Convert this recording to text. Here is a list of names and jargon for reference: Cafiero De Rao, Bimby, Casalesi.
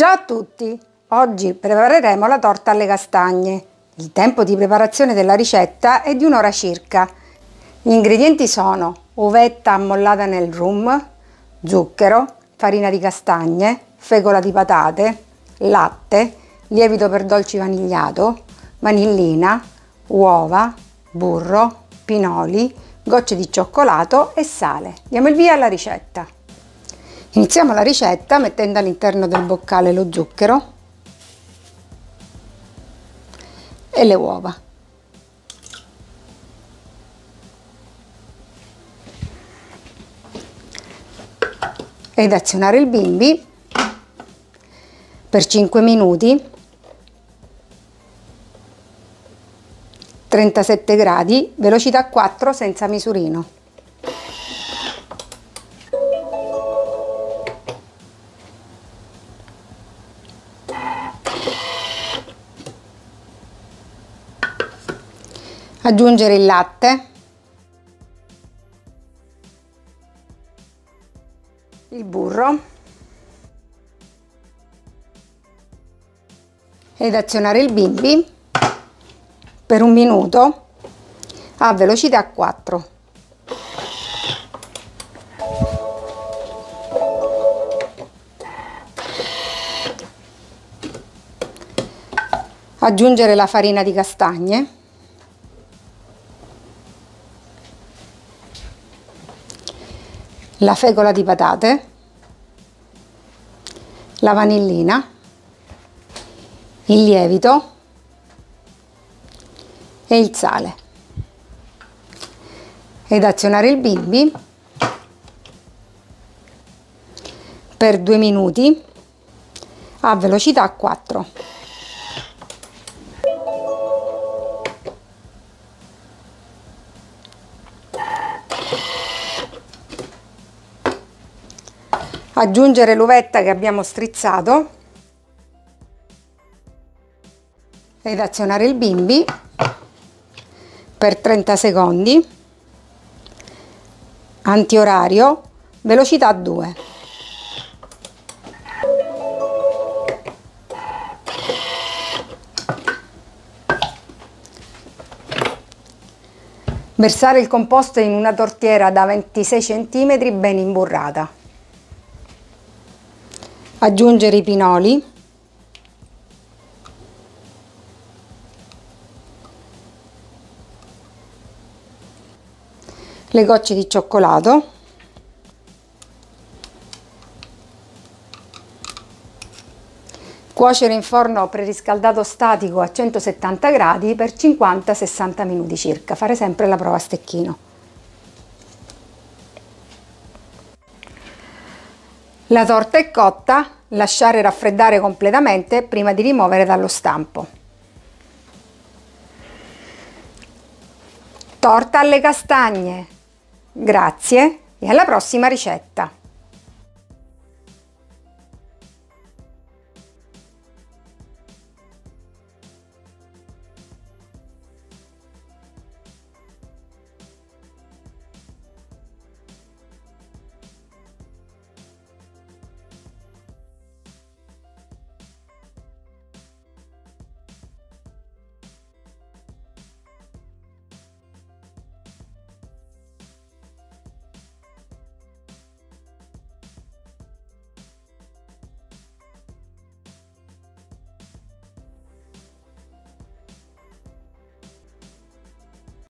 Ciao a tutti! Oggi prepareremo la torta alle castagne. Il tempo di preparazione della ricetta è di un'ora circa. Gli ingredienti sono uvetta ammollata nel rum, zucchero, farina di castagne, fecola di patate, latte, lievito per dolci vanigliato, vanillina, uova, burro, pinoli, gocce di cioccolato e sale. Diamo il via alla ricetta. Iniziamo la ricetta mettendo all'interno del boccale lo zucchero e le uova. Ed azionare il bimby per 5 minuti, 37 gradi, velocità 4 senza misurino. Aggiungere il latte, il burro ed azionare il bimby per 1 minuto a velocità 4. Aggiungere la farina di castagne . La fecola di patate, la vanillina, il lievito e il sale. Ed azionare il bimby per 2 minuti a velocità 4. Aggiungere l'uvetta che abbiamo strizzato ed azionare il bimby per 30 secondi, antiorario, velocità 2. Versare il composto in una tortiera da 26 cm ben imburrata. Aggiungere i pinoli . Le gocce di cioccolato . Cuocere in forno preriscaldato statico a 170 gradi per 50-60 minuti circa . Fare sempre la prova a stecchino . La torta è cotta, lasciare raffreddare completamente prima di rimuovere dallo stampo. Torta alle castagne! Grazie e alla prossima ricetta!